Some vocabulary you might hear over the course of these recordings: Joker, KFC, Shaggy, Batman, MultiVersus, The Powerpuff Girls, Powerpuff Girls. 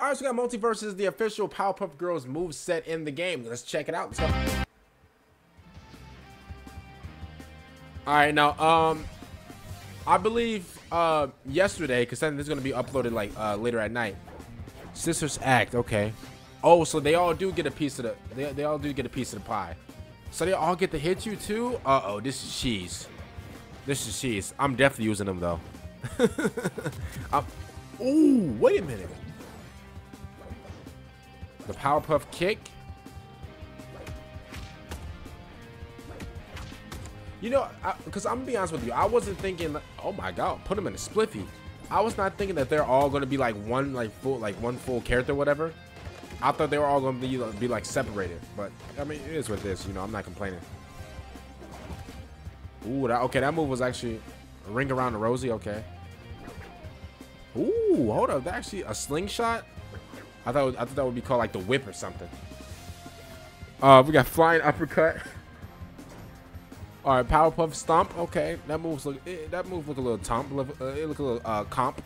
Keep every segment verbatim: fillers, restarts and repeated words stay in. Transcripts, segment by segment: All right, so we got Multiverse is the official Powerpuff Girls move set in the game. Let's check it out. All right, now, um, I believe uh, yesterday, because this is going to be uploaded like uh, later at night. Sisters Act, okay. Oh, so they all do get a piece of the, they, they all do get a piece of the pie. So they all get to hit you too? Uh-oh, this is cheese. This is cheese. I'm definitely using them though. I'm, ooh, wait a minute. The Powerpuff kick. You know, because I'm going to be honest with you. I wasn't thinking, oh my God, put them in a spliffy. I was not thinking that they're all going to be like one like full like one full character or whatever. I thought they were all going to be, be like separated. But, I mean, it is what it is. You know, I'm not complaining. Ooh, that, okay, that move was actually a ring around the Rosie. Okay. Ooh, hold up. That actually a slingshot? I thought, I thought that would be called like the whip or something. Uh, we got flying uppercut. All right, Powerpuff stomp. Okay, that moves look it, that move look a little tomp. Uh, it look a little uh, comp,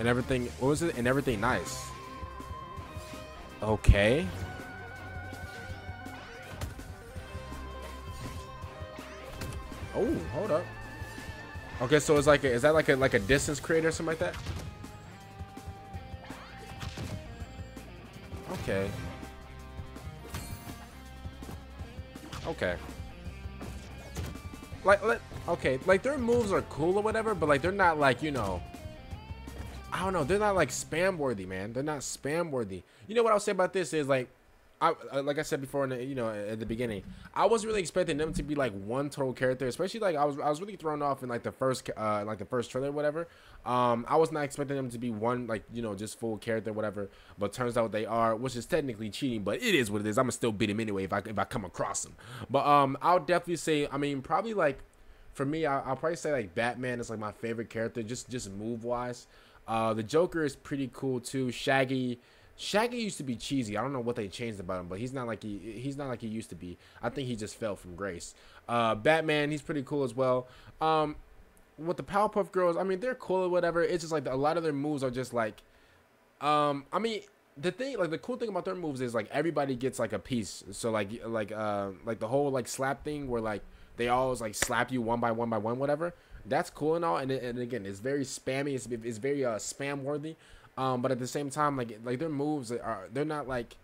and everything. What was it? And everything nice. Okay. Oh, hold up. Okay, so it's like a, is that like a like a distance creator or something like that? Okay. Okay. Like, let, okay, like their moves are cool or whatever, but like they're not like, you know, I don't know, they're not like spam worthy, man. They're not spam worthy. You know what I'll say about this is like, I like I said before, in the, you know, at the beginning, I wasn't really expecting them to be like one total character, especially like I was I was really thrown off in like the first uh, like the first trailer or whatever. Um, I was not expecting them to be one like you know just full character or whatever, but turns out they are, which is technically cheating, but it is what it is. I'm gonna still beat them anyway if I if I come across them. But um, I'll definitely say, I mean, probably like for me, I, I'll probably say like Batman is like my favorite character, just just move wise. Uh, the Joker is pretty cool too. Shaggy. Shaggy used to be cheesy. I don't know what they changed about him, but he's not like he he's not like he used to be. I think he just fell from grace. Uh, Batman, he's pretty cool as well. Um, with the Powerpuff Girls, I mean, they're cool or whatever. It's just like a lot of their moves are just like, um, I mean, the thing like the cool thing about their moves is like everybody gets like a piece. So like like uh like the whole like slap thing where like they all like slap you one by one by one whatever. That's cool and all. And and again, it's very spammy. It's it's very uh spam worthy. Um, but at the same time, like like their moves are they're not like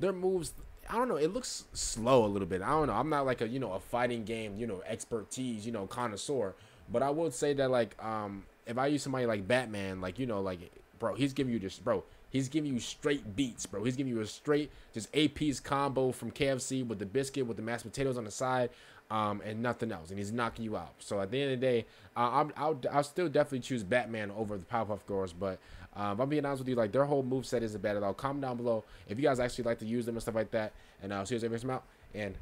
their moves. I don't know. It looks slow a little bit. I don't know. I'm not like a you know a fighting game you know expertise you know connoisseur. But I would say that like um if I use somebody like Batman, like you know like bro, he's giving you just bro, he's giving you straight beats, bro. He's giving you a straight just eight piece combo from K F C with the biscuit with the mashed potatoes on the side. Um, and nothing else, and he's knocking you out. So at the end of the day, uh, I'm, I'll, I'll still definitely choose Batman over the Powerpuff Girls. But um, I'm being honest with you, like their whole move set isn't bad at all. Comment down below if you guys actually like to use them and stuff like that. And I'll uh, see you guys next time out. And